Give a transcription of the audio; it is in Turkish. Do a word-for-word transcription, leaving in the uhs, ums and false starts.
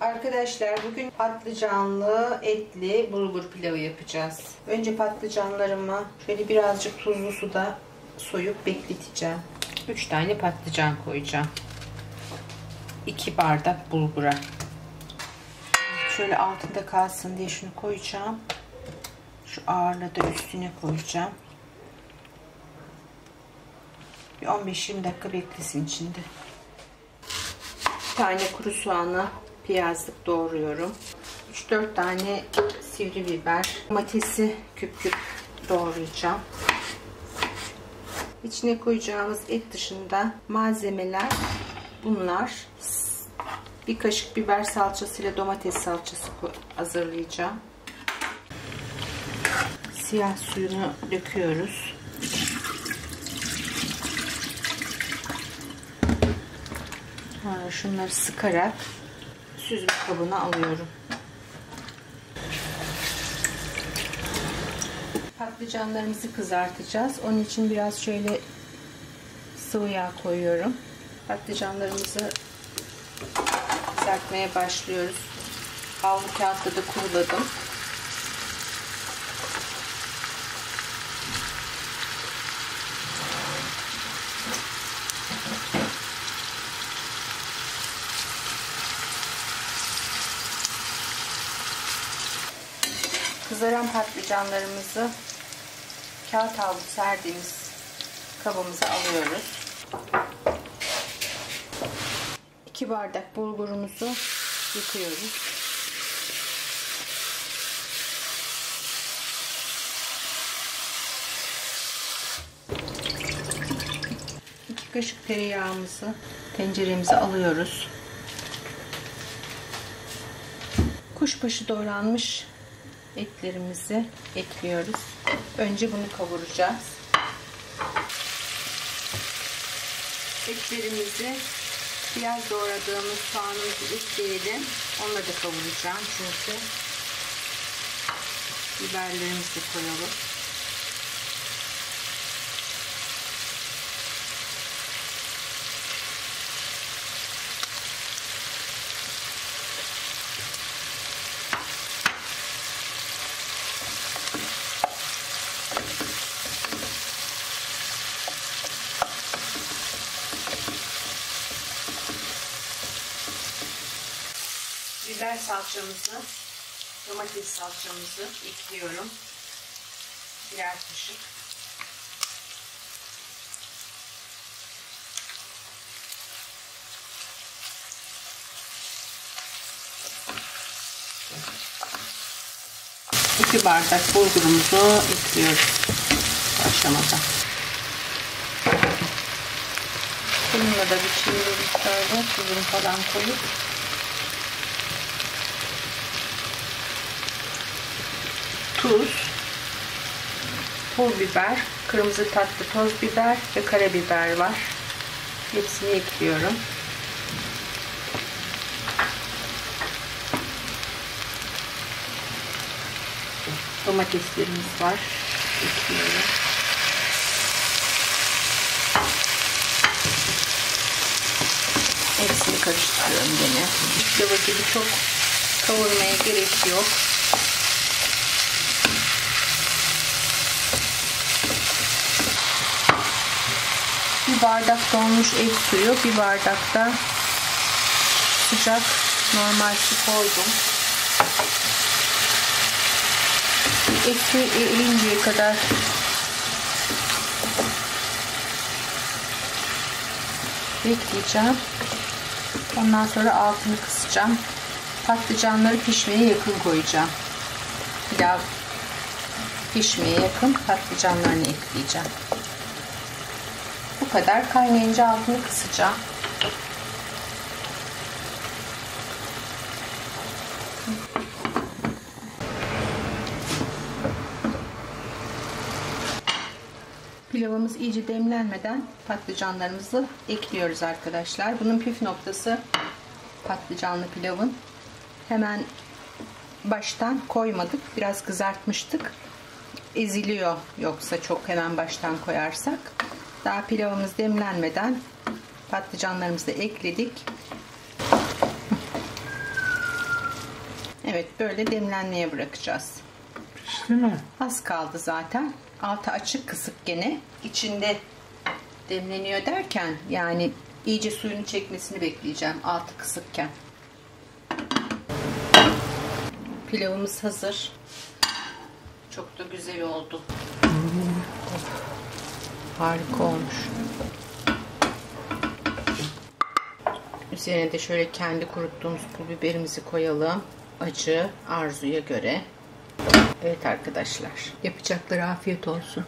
Arkadaşlar bugün patlıcanlı etli bulgur pilavı yapacağız. Önce patlıcanlarımı şöyle birazcık tuzlu suda soyup bekleteceğim. üç tane patlıcan koyacağım. iki bardak bulgura. Şöyle altında kalsın diye şunu koyacağım. Şu ağırlığı da üstüne koyacağım. Bir on beş yirmi dakika beklesin içinde. Bir tane kuru soğanı piyazlık doğruyorum. üç dört tane sivri biber. Domatesi küp küp doğrayacağım. İçine koyacağımız et dışında malzemeler bunlar. Bir kaşık biber salçası ile domates salçası hazırlayacağım. Siyah suyunu döküyoruz. Sonra şunları sıkarak süzme kabına alıyorum. Patlıcanlarımızı kızartacağız. Onun için biraz şöyle sıvı yağ koyuyorum. Patlıcanlarımızı kızartmaya başlıyoruz. Havlu kağıtta da kuruladım. Kızaran patlıcanlarımızı kağıt havlu serdiğimiz kabımıza alıyoruz. iki bardak bulgurumuzu yıkıyoruz. iki kaşık tereyağımızı tenceremize alıyoruz. Kuşbaşı doğranmış etlerimizi ekliyoruz. Önce bunu kavuracağız. Etlerimizi biraz doğradığımız soğanımızı ekleyelim. Onunla da kavuracağım çünkü biberlerimizi de koyalım. Biber salçamızı, domates salçamızı ekliyorum. Birer kaşık. iki bardak bulgurumuzu ekliyoruz başlamada. Bununla da bir çiğ miktarda tuzunu falan koyup tuz, pul biber, kırmızı tatlı toz biber ve karabiber var. Hepsini ekliyorum. Domateslerimiz var. Ekliyorum. Hepsini karıştırıyorum yine. Pilav gibi çok kavurmaya gerek yok. Bir bardak donmuş et suyu, bir bardak da sıcak normal su koydum. Eti erinceye kadar bekleyeceğim. Ondan sonra altını kısacağım. Patlıcanları pişmeye yakın koyacağım. Pilav pişmeye yakın patlıcanlarını ekleyeceğim. Bu kadar. Kaynayınca altını kısacağım. Pilavımız iyice demlenmeden patlıcanlarımızı ekliyoruz arkadaşlar. Bunun püf noktası patlıcanlı pilavın. Hemen baştan koymadık. Biraz kızartmıştık. Eziliyor yoksa çok hemen baştan koyarsak. Daha pilavımız demlenmeden patlıcanlarımızı da ekledik. Evet, böyle demlenmeye bırakacağız. Pişti mi? Az kaldı zaten. Altı açık kısık gene. İçinde demleniyor derken yani iyice suyunu çekmesini bekleyeceğim altı kısıkken. Pilavımız hazır. Çok da güzel oldu. Hmm. Harika olmuş. Üzerine de şöyle kendi kuruttuğumuz pul biberimizi koyalım. Acı arzuya göre. Evet arkadaşlar, yapacakları afiyet olsun.